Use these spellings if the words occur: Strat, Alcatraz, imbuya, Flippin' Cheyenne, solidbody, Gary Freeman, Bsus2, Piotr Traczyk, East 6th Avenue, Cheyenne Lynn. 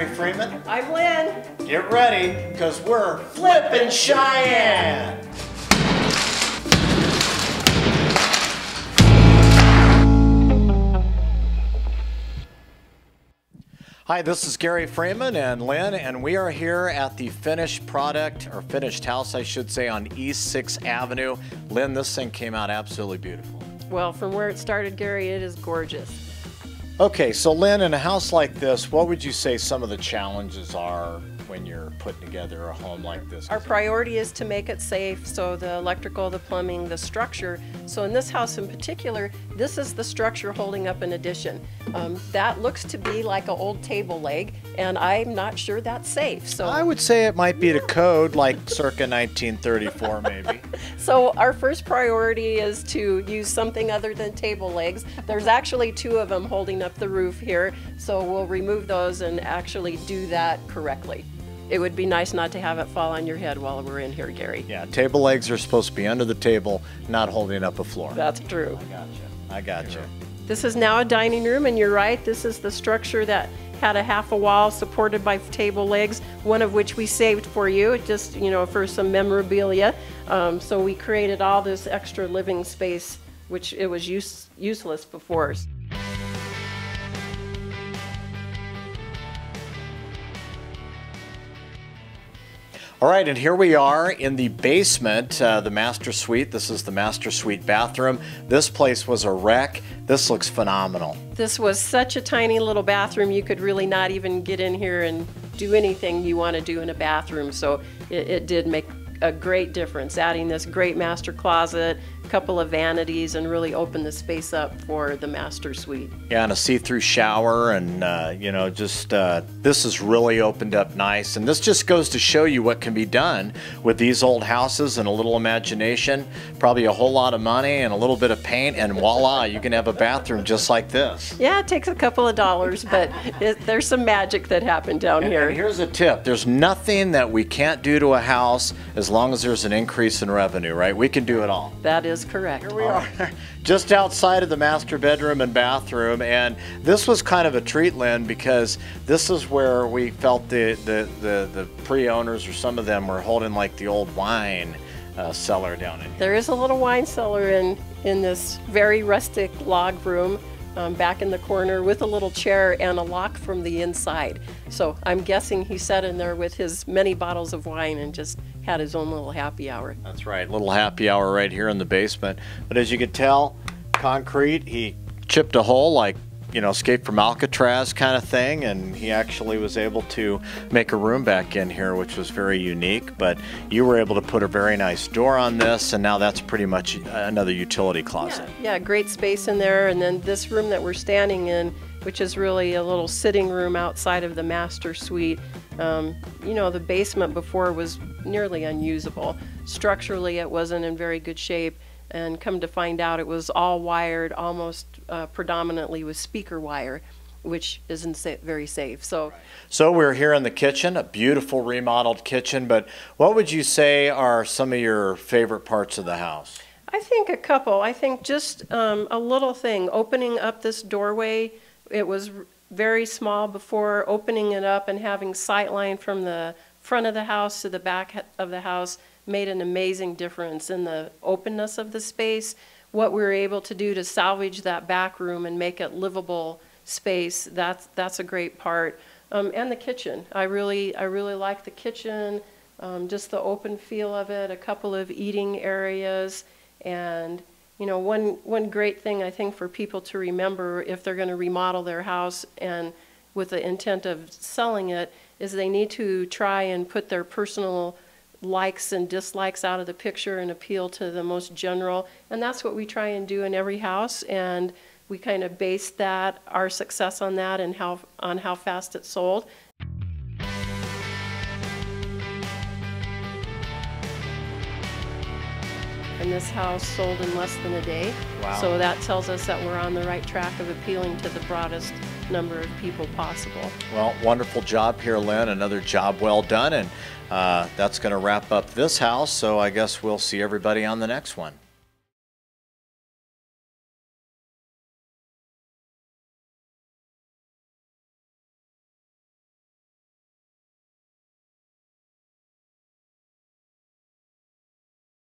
Gary Freeman. I'm Lynn. Get ready, because we're Flippin' Cheyenne! Hi, this is Gary Freeman and Lynn, and we are here at the finished product, or finished house, I should say, on East 6th Avenue. Lynn, this thing came out absolutely beautiful. Well, from where it started, Gary, it is gorgeous. Okay, so Lynn, in a house like this, what would you say some of the challenges are when you're putting together a home like this? Our priority is to make it safe, so the electrical, the plumbing, the structure. So in this house in particular, this is the structure holding up an addition. That looks to be like an old table leg, and I'm not sure that's safe. So I would say it might be to code, like circa 1934 maybe. So our first priority is to use something other than table legs. There's actually two of them holding up the roof here, so we'll remove those and actually do that correctly. It would be nice not to have it fall on your head while we're in here, Gary. Yeah, table legs are supposed to be under the table, not holding up a floor. That's true. I gotcha. I gotcha. This is now a dining room, and you're right, this is the structure that had a half a wall supported by table legs, one of which we saved for you, just, you know, for some memorabilia. So we created all this extra living space, which it was useless before. All right, and here we are in the basement, the master suite. This is the master suite bathroom. This place was a wreck. This looks phenomenal. This was such a tiny little bathroom, you could really not even get in here and do anything you want to do in a bathroom, so it did make a great difference, adding this great master closet, a couple of vanities, and really opened the space up for the master suite. Yeah, and a see-through shower, and you know, just this is really opened up nice, and this just goes to show you what can be done with these old houses and a little imagination, probably a whole lot of money and a little bit of paint, and voila, you can have a bathroom just like this. Yeah, it takes a couple of dollars, but there's some magic that happened down here. And here's a tip: there's nothing that we can't do to a house as long as there's an increase in revenue, right? We can do it all. That is correct. Here we are, just outside of the master bedroom and bathroom, and this was kind of a treat, Lynn, because this is where we felt the pre-owners, or some of them, were holding like the old wine cellar down in here. There is a little wine cellar in this very rustic log room, back in the corner, with a little chair and a lock from the inside. So I'm guessing he sat in there with his many bottles of wine and just had his own little happy hour. That's right, little happy hour right here in the basement. But as you could tell, concrete, he chipped a hole like, you know, Escape from Alcatraz kind of thing, and he actually was able to make a room back in here, which was very unique. But you were able to put a very nice door on this, and now that's pretty much another utility closet. Yeah, great space in there. And then this room that we're standing in, which is really a little sitting room outside of the master suite. You know, the basement before was nearly unusable. Structurally, it wasn't in very good shape, and come to find out, it was all wired, almost predominantly with speaker wire, which isn't very safe. So we're here in the kitchen, a beautiful remodeled kitchen, but what would you say are some of your favorite parts of the house? I think a couple. I think just a little thing, opening up this doorway. It was very small before, opening it up and having sight line from the front of the house to the back of the house made an amazing difference in the openness of the space. What we were able to do to salvage that back room and make it livable space, that's a great part. And the kitchen, I really like the kitchen, just the open feel of it, a couple of eating areas, and you know, one great thing I think for people to remember if they're going to remodel their house and with the intent of selling it is they need to try and put their personal likes and dislikes out of the picture and appeal to the most general, and that's what we try and do in every house, and we kind of base that, our success on that and how fast it sold. And this house sold in less than a day. Wow. So that tells us that we're on the right track of appealing to the broadest number of people possible. Well, wonderful job here, Lynn. Another job well done, and that's going to wrap up this house, so I guess we'll see everybody on the next one.